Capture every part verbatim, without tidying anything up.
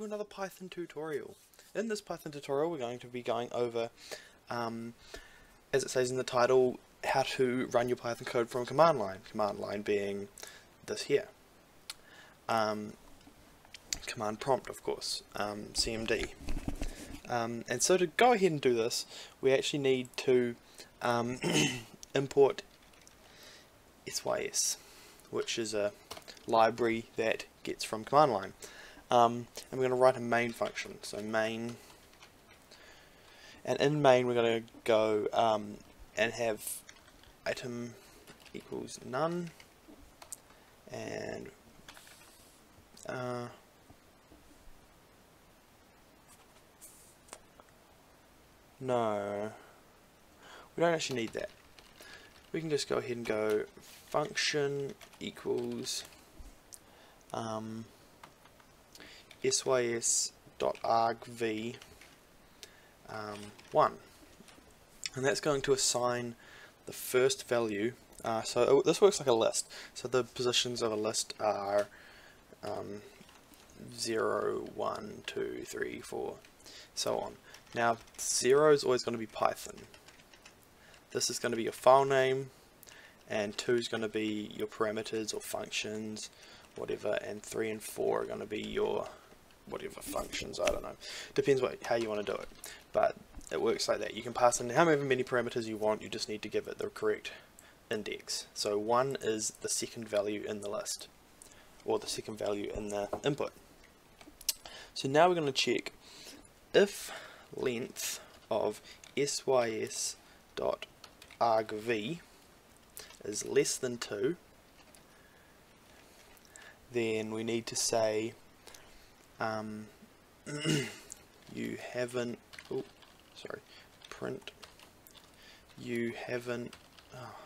to another Python tutorial. In this Python tutorial we're going to be going over, um, as it says in the title, how to run your Python code from command line. Command line being this here. Um, command prompt, of course, um, C M D. Um, and so to go ahead and do this, we actually need to um, import sys, which is a library that gets from command line. Um, and we're going to write a main function. So main, and in main we're going to go um, and have item equals none, and uh, no, we don't actually need that. We can just go ahead and go function equals um, sys.argv um, one, and that's going to assign the first value. Uh, so this works like a list. So the positions of a list are um, zero, one, two, three, four, so on. Now zero is always going to be Python. This is going to be your file name, and two is going to be your parameters or functions, whatever, and three and four are going to be your whatever functions, I don't know. Depends what how you want to do it, but it works like that. You can pass in however many parameters you want, you just need to give it the correct index. So one is the second value in the list, or the second value in the input. So now we're going to check if length of sys.argv is less than two, then we need to say um, you haven't oh, sorry print you haven't oh,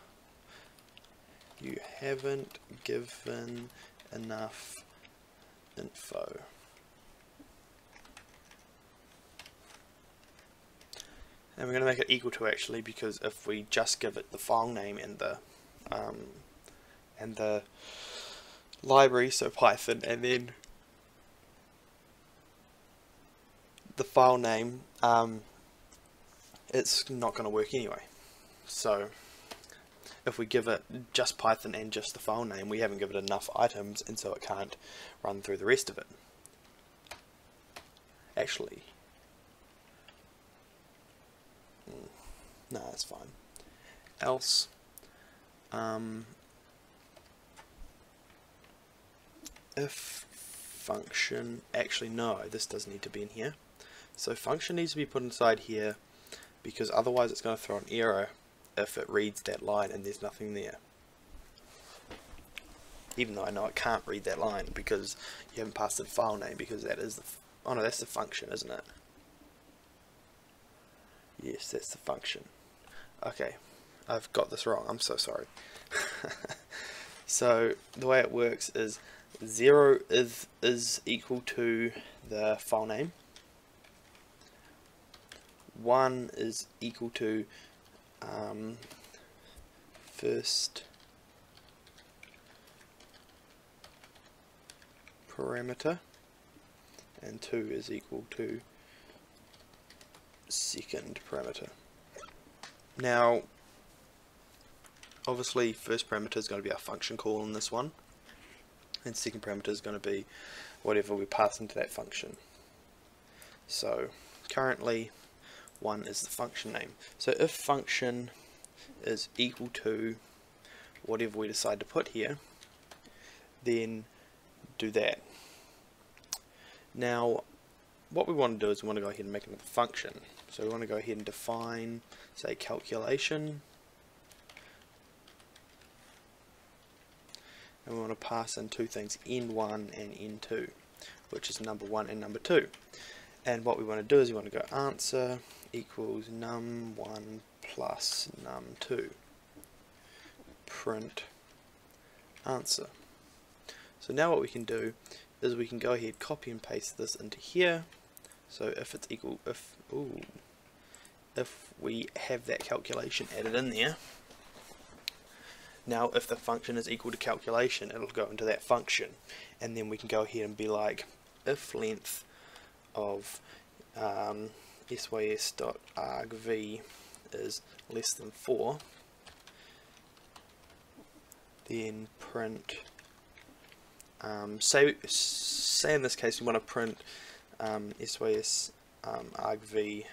you haven't given enough info. And we're going to make it equal to, actually, because if we just give it the file name and the um, and the library, so Python, and then the file name, um, it's not going to work anyway. So if we give it just Python and just the file name, we haven't given it enough items, and so it can't run through the rest of it. Actually. No, that's fine. Else, um, if function, actually no, this does need to be in here. So function needs to be put inside here, because otherwise it's going to throw an error if it reads that line and there's nothing there. Even though I know it can't read that line because you haven't passed the file name, because that is the, f oh no, that's the function, isn't it? Yes, that's the function. Okay, I've got this wrong, I'm so sorry. So the way it works is zero is is equal to the file name, one is equal to um, first parameter, and two is equal to second parameter. Now obviously first parameter is going to be our function call in this one, and second parameter is going to be whatever we pass into that function. So currently one is the function name, so if function is equal to whatever we decide to put here, then do that. Now what we want to do is we want to go ahead and make another function. So we want to go ahead and define, say, calculation, and we want to pass in two things, n one and n two, which is number one and number two. And what we want to do is we want to go answer equals num one plus num two, print answer. So now what we can do is we can go ahead, copy and paste this into here. So if it's equal, if ooh, if we have that calculation added in there, now if the function is equal to calculation, it'll go into that function, and then we can go ahead and be like, if length of um, sys.argv is less than four, then print, um, say, say in this case we want to print um, sys um, argv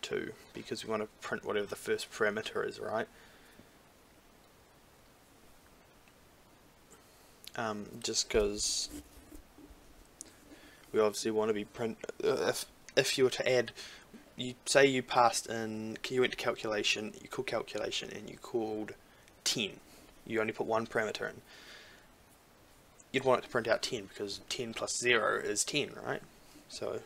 two, because we want to print whatever the first parameter is, right? Um, just because we obviously want to be print, uh, if, if you were to add, you say you passed in, you went to calculation, you called calculation and you called ten, you only put one parameter in, you'd want it to print out ten, because ten plus zero is ten, right? So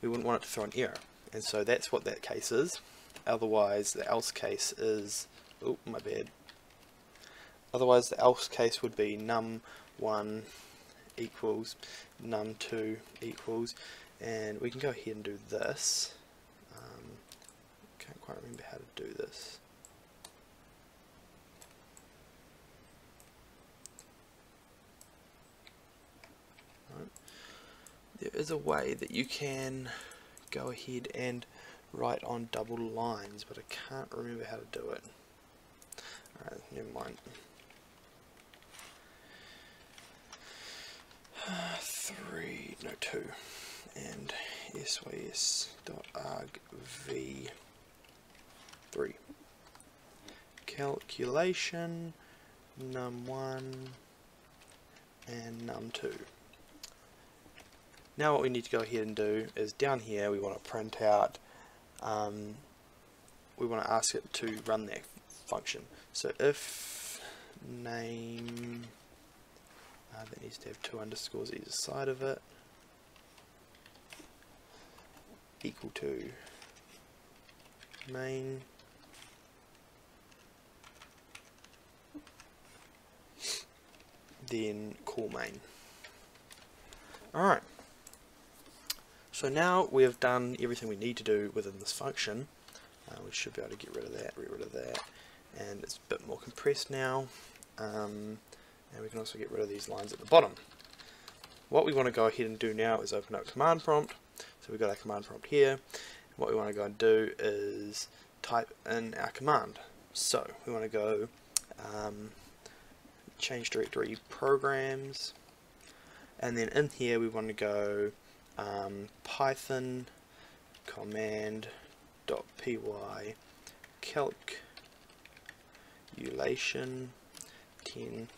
we wouldn't want it to throw an error, and so that's what that case is. Otherwise the else case is, oh my bad, otherwise the else case would be num one equals num two equals, and we can go ahead and do this. um, can't quite remember how to do this. No. There is a way that you can go ahead and write on double lines, but I can't remember how to do it. Alright, never mind. Three, no two, and sys.argv three. Calculation num one and num two. Now what we need to go ahead and do is down here we want to print out. Um, we want to ask it to run that function. So if name. Uh, that needs to have two underscores either side of it, equal to main then call main. Alright, so now we have done everything we need to do within this function. Uh, we should be able to get rid of that, get rid of that, and it's a bit more compressed now. um, And we can also get rid of these lines at the bottom. What we want to go ahead and do now is open up command prompt. So we've got our command prompt here. What we want to go and do is type in our command. So we want to go um, change directory programs, and then in here we want to go um, python command.py calculation ten.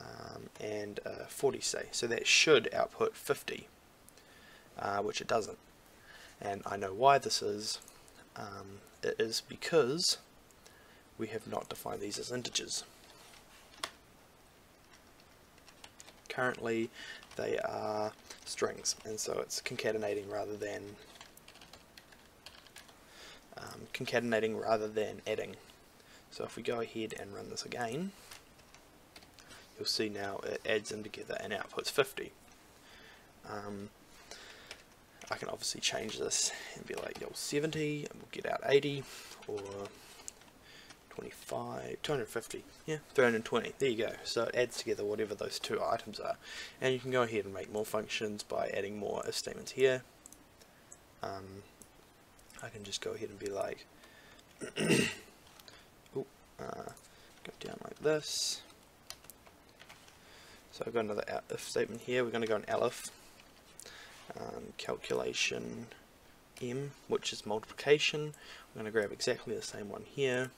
Um, and uh, forty, say, so that should output fifty, uh, which it doesn't, and I know why this is. Um, it is because we have not defined these as integers. Currently they are strings, and so it's concatenating rather than um, concatenating rather than adding. So if we go ahead and run this again, you'll see now it adds them together and outputs fifty. Um, I can obviously change this and be like, yo, seventy, and we'll get out eighty, or twenty-five, two hundred fifty, yeah, three hundred twenty, there you go. So it adds together whatever those two items are. And you can go ahead and make more functions by adding more if statements here. Um, I can just go ahead and be like, ooh, uh, go down like this. So I've got another if statement here. We're going to go an elif, um, calculation m, which is multiplication. We're going to grab exactly the same one here,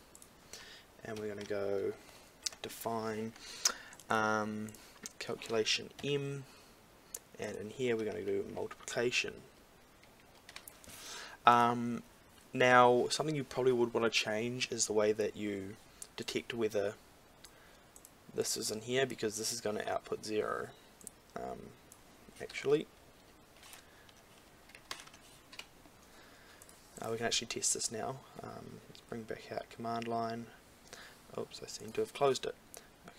and we're going to go define um, calculation m, and in here we're going to do multiplication. Um, now something you probably would want to change is the way that you detect whether this is in here, because this is going to output zero. Um, actually, uh, we can actually test this now. Um, let's bring back out command line. Oops, I seem to have closed it.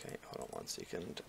Okay, hold on one second.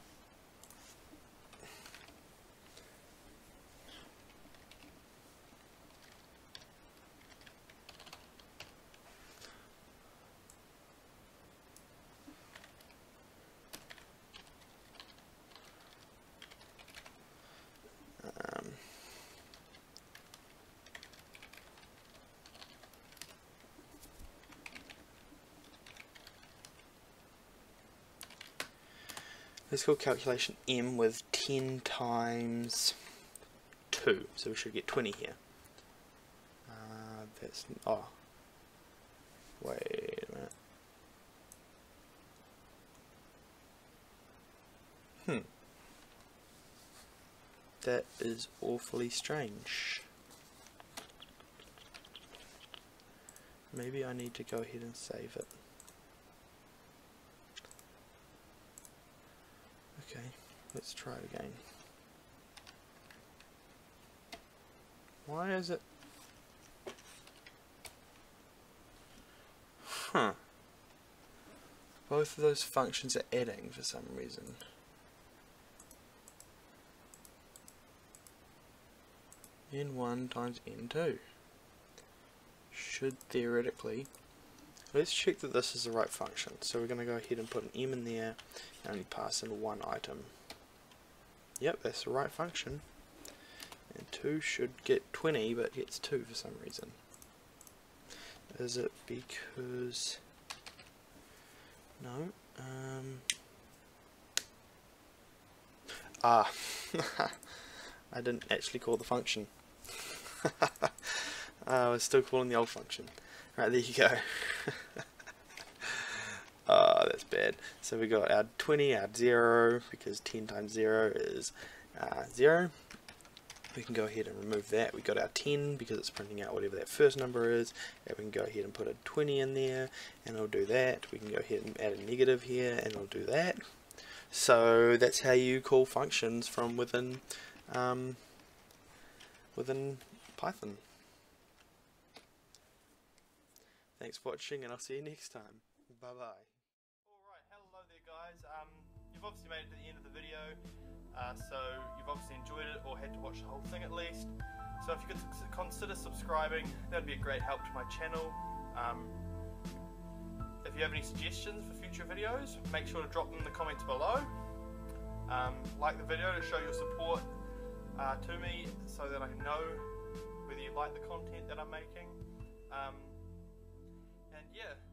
Let's call calculation m with ten times two, so we should get twenty here. Uh, that's, oh, wait a minute. Hmm. That is awfully strange. Maybe I need to go ahead and save it. Okay, let's try it again. Why is it? Huh. Both of those functions are adding for some reason. n one times n two. Should theoretically. Let's check that this is the right function. So we're going to go ahead and put an m in there and only pass in one item. Yep, that's the right function. And two should get twenty, but it gets two for some reason. Is it because... No. Um... Ah. I didn't actually call the function. uh, I was still calling the old function. Right, there you go. Oh, that's bad. So we got our twenty, our zero, because ten times zero is uh, zero. We can go ahead and remove that. We got our ten because it's printing out whatever that first number is. And we can go ahead and put a twenty in there, and it'll do that. We can go ahead and add a negative here, and it'll do that. So that's how you call functions from within um, within Python. Thanks for watching, and I'll see you next time. Bye-bye. Alright, hello there guys. Um, you've obviously made it to the end of the video, uh, so you've obviously enjoyed it, or had to watch the whole thing at least. So if you could consider subscribing, that would be a great help to my channel. Um, if you have any suggestions for future videos, make sure to drop them in the comments below. Um, like the video to show your support uh, to me, so that I know whether you like the content that I'm making. Um, And yeah.